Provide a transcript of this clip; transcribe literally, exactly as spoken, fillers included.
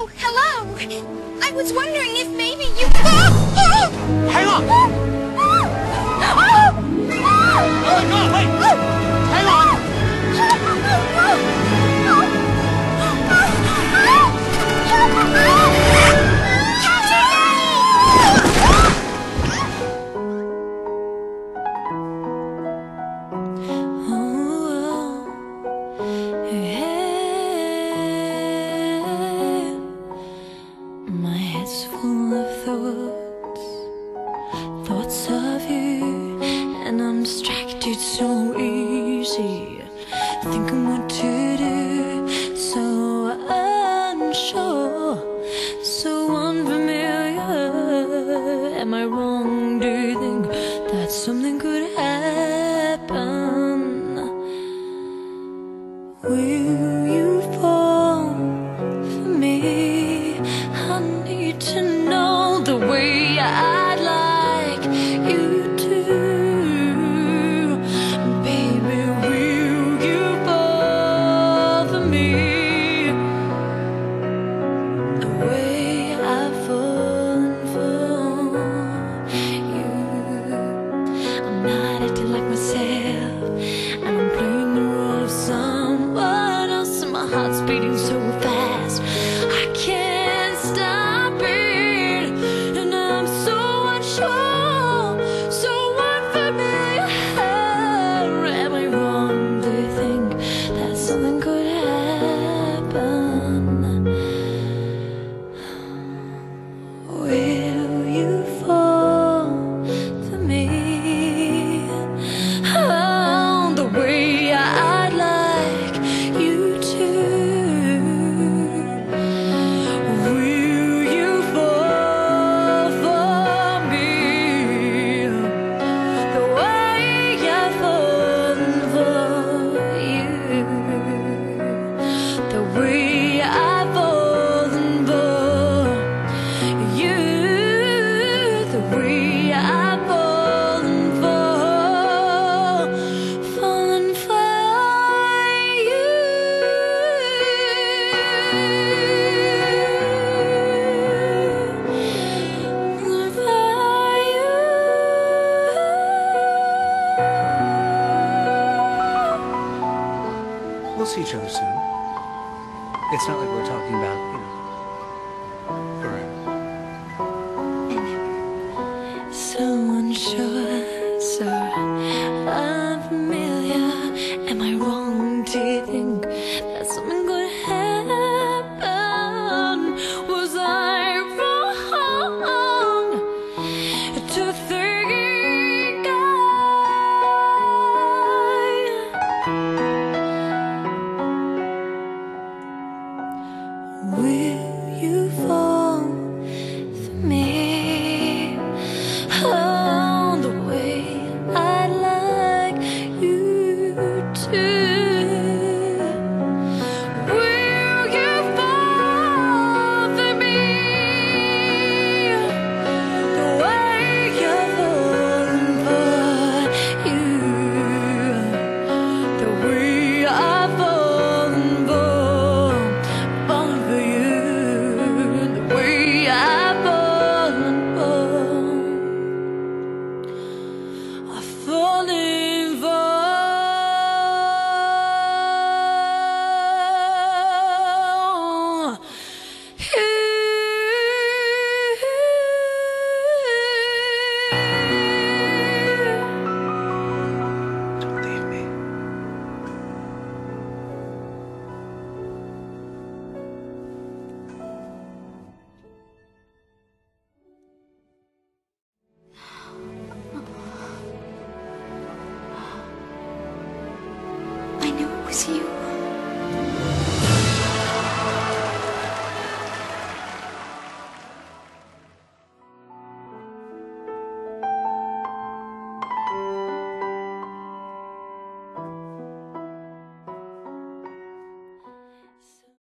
Oh, hello! I was wondering if maybe you... Oh, oh. Hang on! Oh, oh. Oh. Oh my God, wait! Oh. Hang on! Thoughts of you, and I'm distracted so easy, thinking what to do, so unsure, so unfamiliar. Am I wrong? Do you think that something could happen? Will you fall for me? I need to know the way I see each other soon. It's not like we're talking about, you know, forever. So unsure, so unfamiliar. Am I wrong? Do you think that something could happen? Was I wrong to think I... Will you fall for me? Oh, the way I'd like you to. Will you fall for me? The way you're falling for you. The way I've fallen for you. See you.